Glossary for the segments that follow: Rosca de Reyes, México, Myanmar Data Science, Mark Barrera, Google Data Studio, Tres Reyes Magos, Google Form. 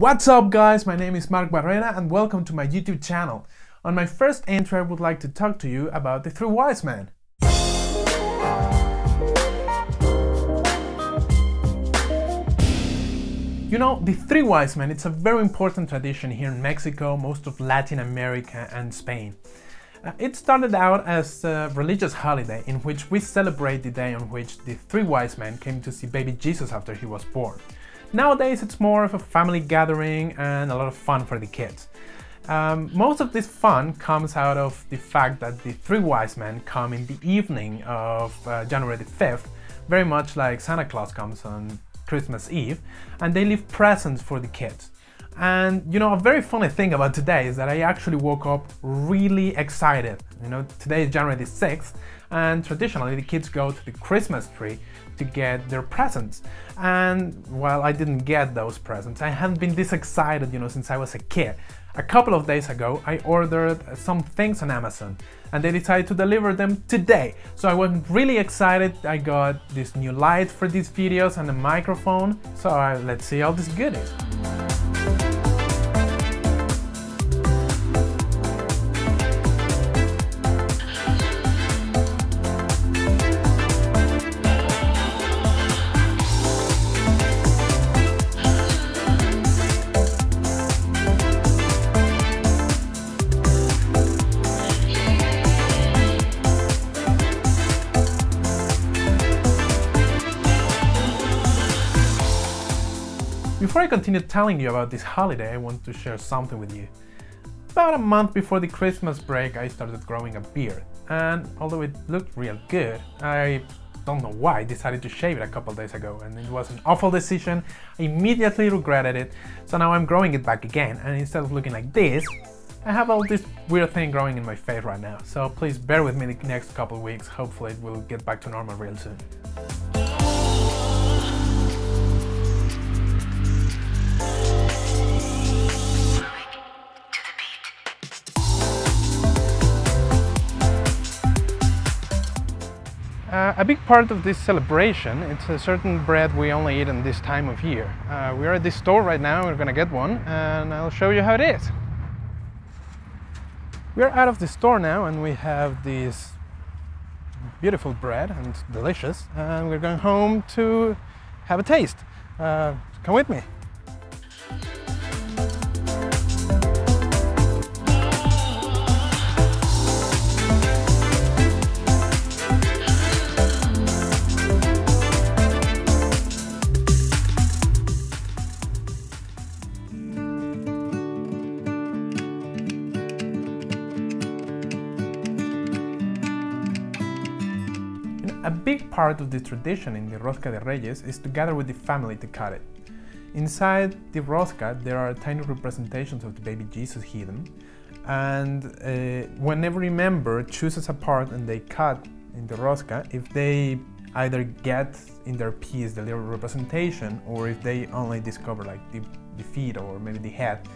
What's up guys, my name is Mark Barrera and welcome to my YouTube channel. On my first intro I would like to talk to you about the three wise men. You know, the three wise men, it's a very important tradition here in Mexico, most of Latin America and Spain. It started out as a religious holiday in which we celebrate the day on which the three wise men came to see baby Jesus after he was born. Nowadays it's more of a family gathering and a lot of fun for the kids. Most of this fun comes out of the fact that the three wise men come in the evening of January the 5th, very much like Santa Claus comes on Christmas Eve, and they leave presents for the kids. And you know, a very funny thing about today is that I actually woke up really excited. You know, today is January the 6th, and traditionally the kids go to the Christmas tree to get their presents. And well, I didn't get those presents. I haven't been this excited, you know, since I was a kid. A couple of days ago, I ordered some things on Amazon and they decided to deliver them today. So I was really excited. I got this new light for these videos and a microphone. So let's see how this goodies. Before I continue telling you about this holiday, I want to share something with you. About a month before the Christmas break, I started growing a beard, and although it looked real good, I don't know why I decided to shave it a couple days ago, and it was an awful decision. I immediately regretted it, so now I'm growing it back again, and instead of looking like this, I have all this weird thing growing in my face right now. So please bear with me the next couple weeks, hopefully it will get back to normal real soon. A big part of this celebration, it's a certain bread we only eat in this time of year. We are at this store right now, we're gonna get one, and I'll show you how it is. We are out of the store now, and we have this beautiful bread, and it's delicious, and we're going home to have a taste. Come with me. A big part of the tradition in the Rosca de Reyes is to gather with the family to cut it. Inside the Rosca there are tiny representations of the baby Jesus hidden, and whenever a member chooses a part and they cut in the Rosca, if they either get in their piece the little representation or if they only discover like the feet or maybe the head,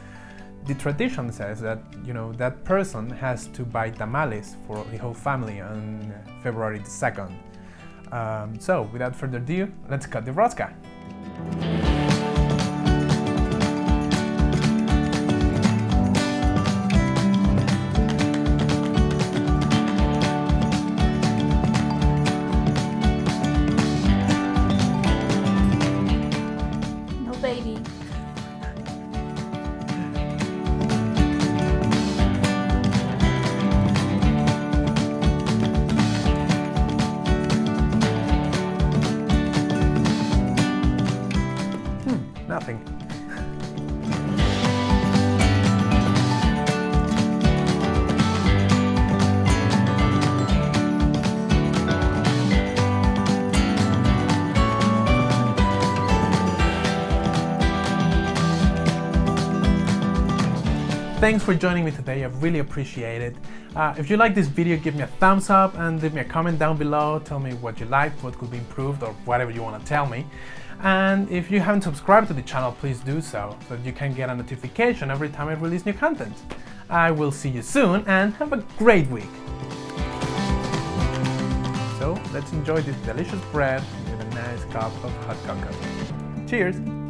the tradition says that, you know, that person has to buy tamales for the whole family on February the 2nd. So, without further ado, let's cut the rosca! No baby. Nothing. Thanks for joining me today, I really appreciate it. If you like this video, give me a thumbs up and leave me a comment down below. Tell me what you liked, what could be improved, or whatever you want to tell me. And if you haven't subscribed to the channel, please do so, so that you can get a notification every time I release new content. I will see you soon and have a great week! So, let's enjoy this delicious bread with a nice cup of hot cocoa. Cheers!